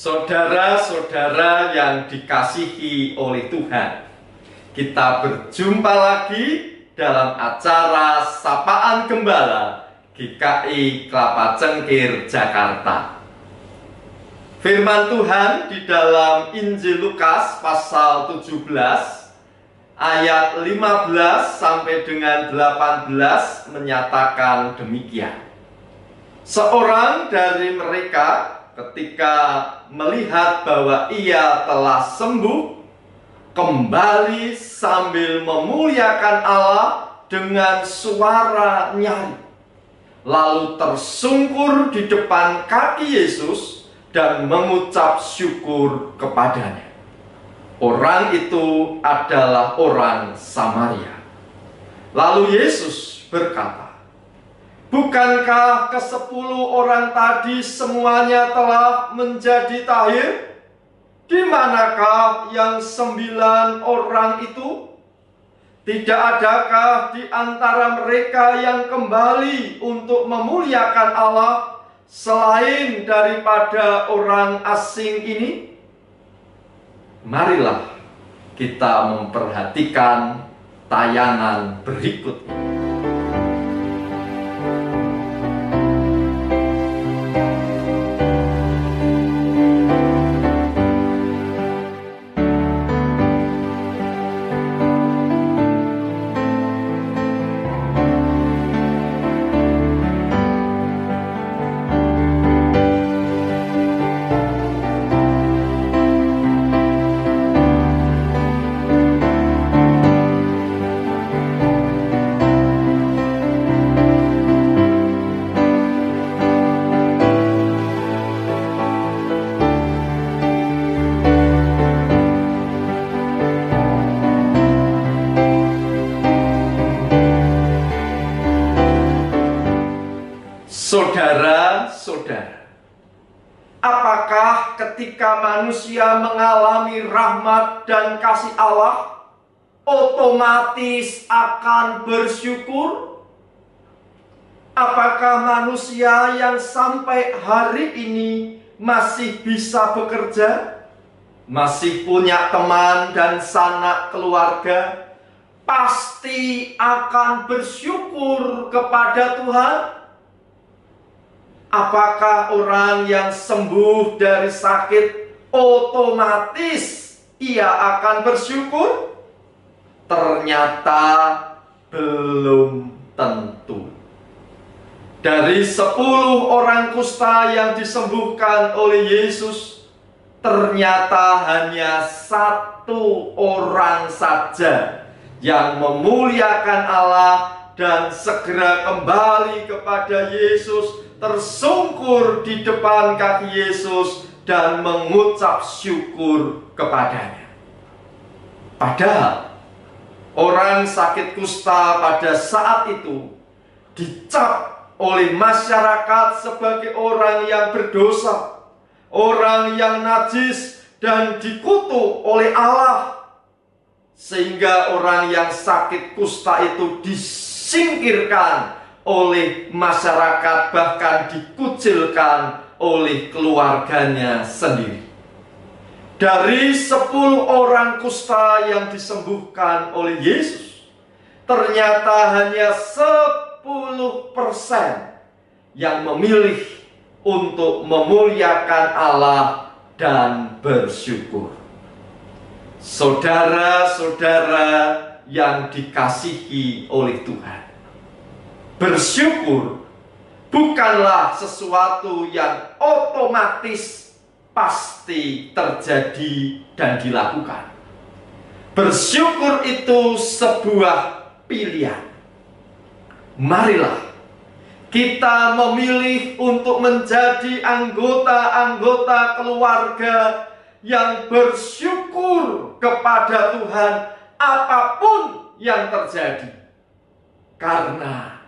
Saudara-saudara yang dikasihi oleh Tuhan, kita berjumpa lagi dalam acara Sapaan Gembala GKI Kelapa Cengkir, Jakarta. Firman Tuhan di dalam Injil Lukas pasal 17 ayat 15 sampai dengan 18 menyatakan demikian. Seorang dari mereka ketika melihat bahwa ia telah sembuh, kembali sambil memuliakan Allah dengan suara nyaring, lalu tersungkur di depan kaki Yesus dan mengucap syukur kepadanya. Orang itu adalah orang Samaria. Lalu Yesus berkata, "Bukankah ke-10 orang tadi semuanya telah menjadi tahir? Di manakah yang 9 orang itu? Tidak adakah di antara mereka yang kembali untuk memuliakan Allah selain daripada orang asing ini?" Marilah kita memperhatikan tayangan berikut ini. Saudara-saudara, apakah ketika manusia mengalami rahmat dan kasih Allah, otomatis akan bersyukur? Apakah manusia yang sampai hari ini masih bisa bekerja, masih punya teman dan sanak keluarga, pasti akan bersyukur kepada Tuhan? Apakah orang yang sembuh dari sakit otomatis ia akan bersyukur? Ternyata belum tentu. Dari 10 orang kusta yang disembuhkan oleh Yesus, ternyata hanya 1 orang saja yang memuliakan Allah dan segera kembali kepada Yesus, tersungkur di depan kaki Yesus dan mengucap syukur kepadanya. Padahal orang sakit kusta pada saat itu dicap oleh masyarakat sebagai orang yang berdosa, orang yang najis, dan dikutuk oleh Allah. Sehingga orang yang sakit kusta itu disingkirkan oleh masyarakat, bahkan dikucilkan oleh keluarganya sendiri. Dari 10 orang kusta yang disembuhkan oleh Yesus, ternyata hanya 10% yang memilih untuk memuliakan Allah dan bersyukur. Saudara-saudara yang dikasihi oleh Tuhan, bersyukur bukanlah sesuatu yang otomatis pasti terjadi dan dilakukan. Bersyukur itu sebuah pilihan. Marilah kita memilih untuk menjadi anggota-anggota keluarga yang bersyukur kepada Tuhan apapun yang terjadi. Karena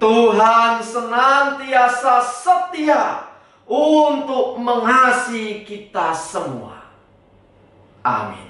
Tuhan senantiasa setia untuk mengasihi kita semua. Amin.